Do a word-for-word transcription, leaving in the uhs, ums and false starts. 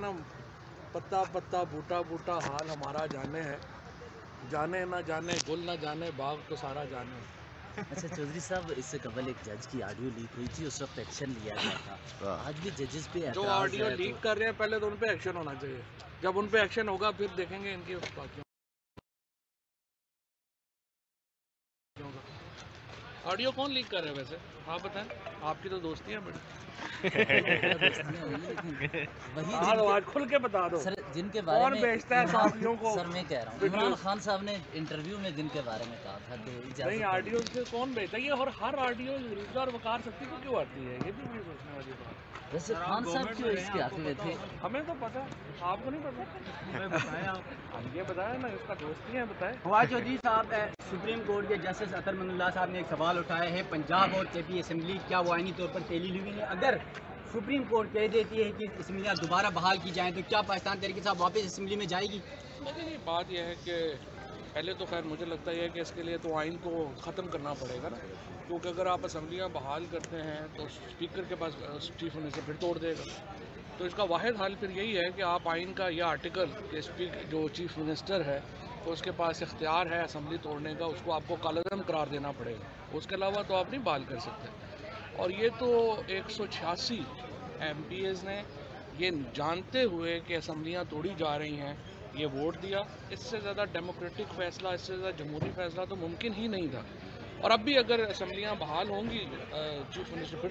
पत्ता पत्ता बूटा बूटा हाल हमारा जाने है, जाने ना जाने गुल ना जाने बाग को सारा जाने। अच्छा चौधरी साहब, इससे कबल एक जज की ऑडियो लीक हुई थी, उस वक्त एक्शन लिया गया था। आज भी जजेस पे जो ऑडियो लीक तो कर रहे हैं, पहले तो उन पे एक्शन होना चाहिए। जब उन पे एक्शन होगा फिर देखेंगे इनकी बाकी ऑडियो कौन लीक कर रहे हैं। वैसे आप बताएं, आपकी तो दोस्ती है बड़ी। वही खुल के बता दो सर, जिनके बारे में बेचता है साथियों को। सर मैं कह रहा हूँ, इमरान खान साहब ने इंटरव्यू में जिनके बारे में कहा था नहीं ऑडियो से कौन बेचता है, और हर ऑडियो रोजगार वकार सकती को क्यों आती है, ये भी मुझे सोचने वाली बात। वैसे खान साहब क्यों इसके आते हुए थे हमें तो पता, आपको नहीं पता? आप ये बताया ना, इसका दोस्ती है बताए। चौधरी साहब, सुप्रीम कोर्ट के जस्टिस अतर मनुल्लाह साहब ने एक सवाल उठाया है, पंजाब और के पी असम्बली क्या वो आइनी तौर पर फैली हुई है? अगर सुप्रीम कोर्ट कह देती है कि असम्बलियाँ दोबारा बहाल की जाएँ, तो क्या पाकिस्तान तहरीक साहब वापस असम्बली में जाएगी? देखिए बात यह है कि पहले तो खैर मुझे लगता है कि इसके लिए तो आइन को ख़त्म करना पड़ेगा ना, क्योंकि अगर आप असम्बलियाँ बहाल करते हैं तो स्पीकर के पास स्टीफ होने से फिर तोड़ देगा। तो इसका वाहिद हाल फिर यही है कि आप आइन का यह आर्टिकल के स्पीकर जो चीफ मिनिस्टर है तो उसके पास इख्तियार है असम्बली तोड़ने का, उसको आपको कालेजम करार देना पड़ेगा, उसके अलावा तो आप नहीं बहाल कर सकते। और ये तो एक सौ छियासी एम पी एज़ ने ये जानते हुए कि असम्बलियाँ तोड़ी जा रही हैं ये वोट दिया। इससे ज़्यादा डेमोक्रेटिक फ़ैसला, इससे ज़्यादा जमहूरी फ़ैसला तो मुमकिन ही नहीं था। और अब भी अगर असम्बलियाँ बहाल होंगी चीफ मिनिस्टर